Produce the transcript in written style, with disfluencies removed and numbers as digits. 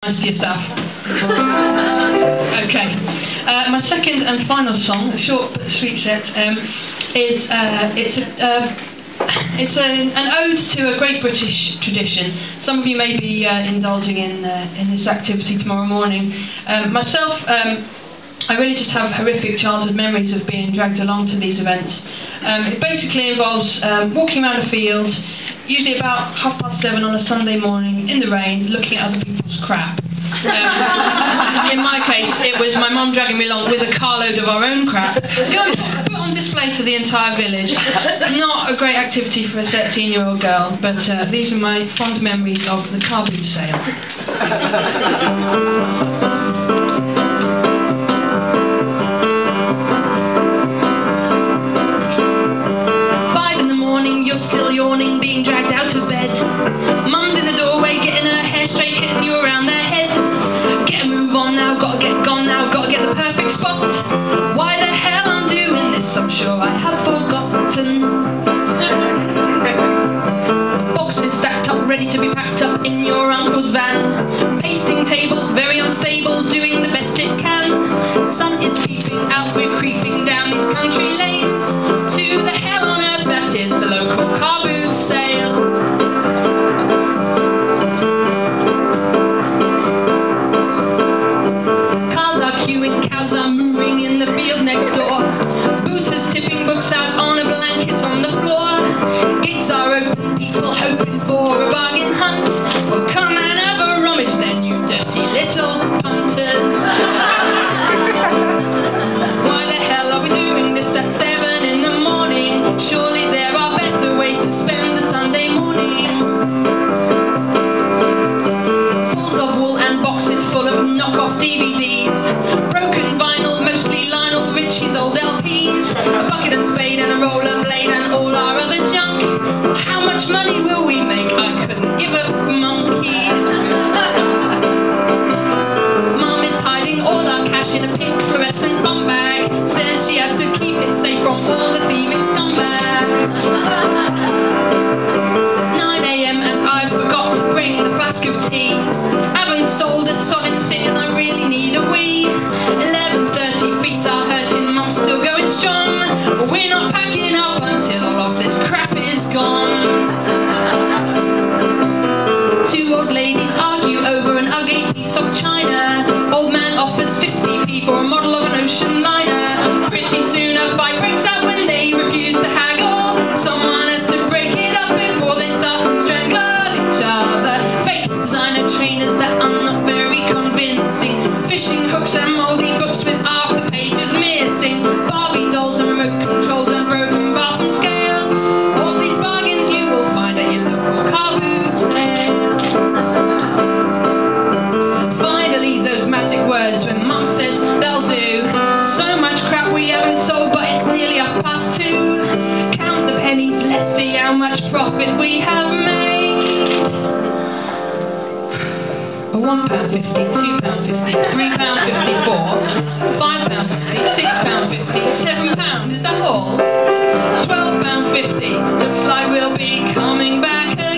Yourself. Okay. My second and final song, a short but sweet set, is an ode to a great British tradition. Some of you may be indulging in this activity tomorrow morning. Myself, I really just have horrific childhood memories of being dragged along to these events. It basically involves walking around a field, usually about 7:30 on a Sunday morning, in the rain, looking at other people's crap. In my case, it was my mum dragging me along with a carload of our own crap, put on display to the entire village. Not a great activity for a 13-year-old girl, but these are my fond memories of the car boot sale. £1.50, £2.50, £3.50, £5.50, £6.50, £7.50, £12.50. The fly will be coming back.